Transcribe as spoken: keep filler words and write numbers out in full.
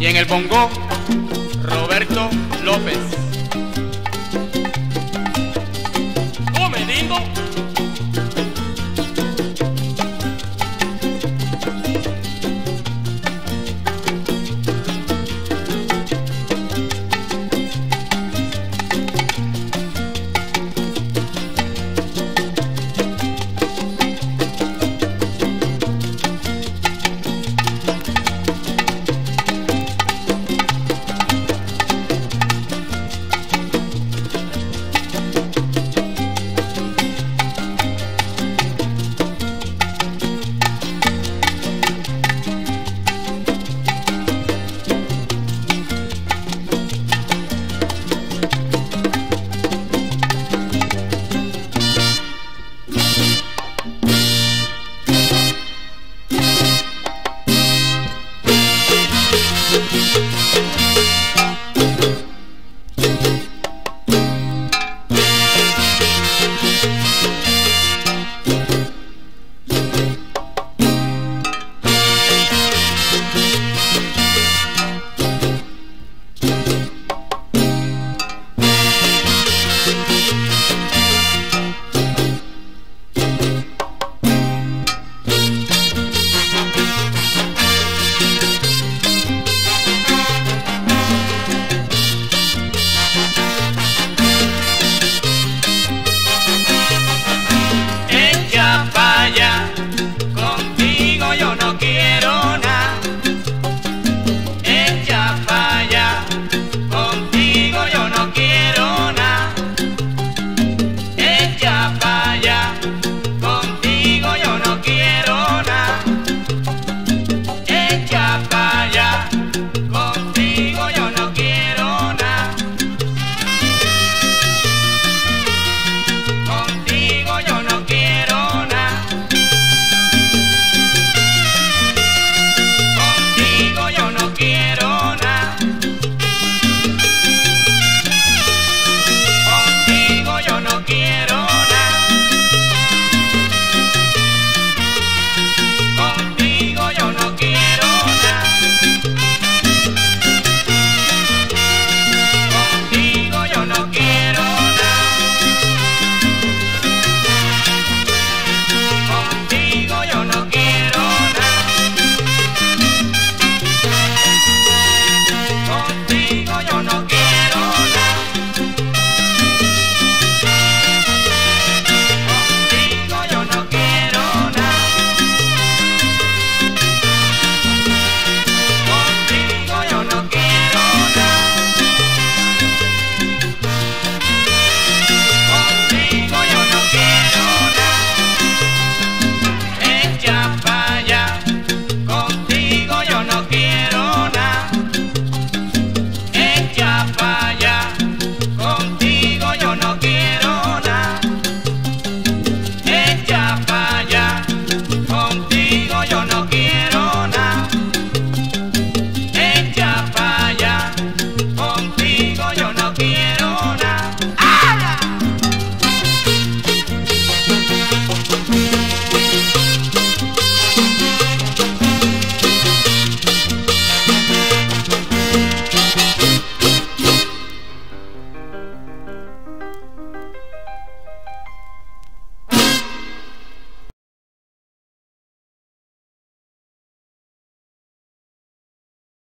Y en el bongo, Roberto López. ¡Oh, me digo!